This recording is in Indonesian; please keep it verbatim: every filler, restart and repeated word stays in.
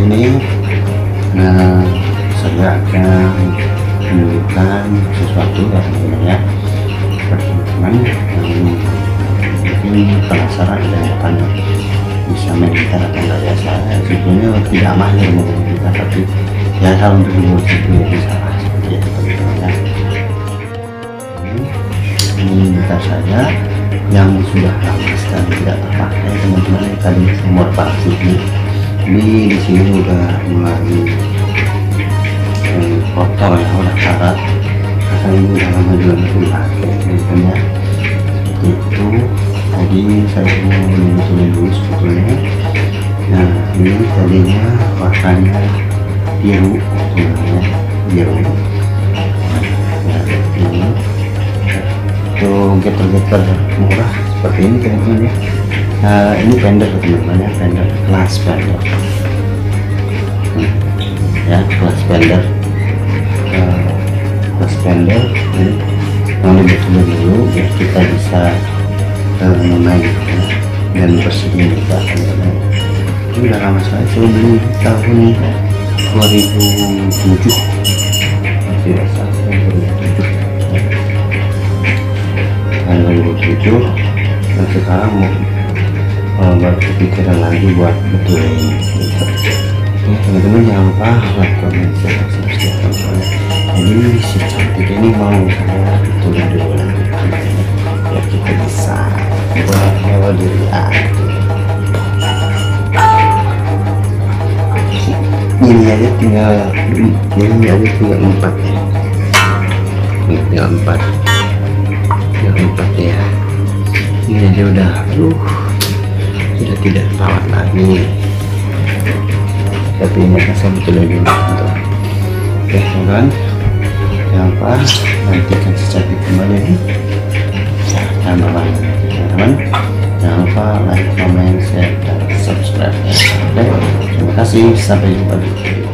ini. Nah, saya akan menunjukkan sesuatu ya teman-teman ya. Teman-teman mungkin penasaran dengan bisa main gitar atau enggak ya, saya sebetulnya tidak mahir main gitar, tapi ya hal untuk musik itu bisa seperti itu teman-teman ya. Ini gitar saya yang sudah habis dan tidak terpakai teman-teman ya, tadi nomor palsu ini. Ini di sini udah mulai eh, kotor ya, udah karat. Karena ini udah lama juga dipakai teman-teman ya. Seperti itu. Tadi saya mau menunjukkan dulu sebetulnya. Nah ini tadinya warnanya biru teman-teman ya, biru. Nah ini itu getar-getar murah seperti ini teman-teman ya. Uh, ini Fender teman-teman ya, Fender kelas Fender hmm. ya kelas Fender uh, kelas Fender ini lalu betul dulu biar kita bisa uh, main ya. Dan bersih juga teman-teman. Ini udah lama sekali, sebelum tahun dua ribu tujuh tidak sampai dua ribu tujuh tahun dua ribu tujuh dan sekarang mau kalau baru kepikiran lagi buat betul ini ya teman-teman, jangan lupa like, comment, share, subscribe teman-teman. Jadi si cantik ini mau saya betulin dulu nanti ya, kita bisa buat kalau dilihat ini aja tinggal ini aja tinggal empat ya, tinggal empat tinggal empat ya, ini aja udah aduh sudah tidak terawat lagi, tapi ini saya betulin dulu teman-teman. Oke teman-teman, jangan lupa nantikan secara kembali ini dan berlangganan teman-teman. Jangan lupa like, comment, share, dan subscribe. Oke, terima kasih, sampai jumpa di video.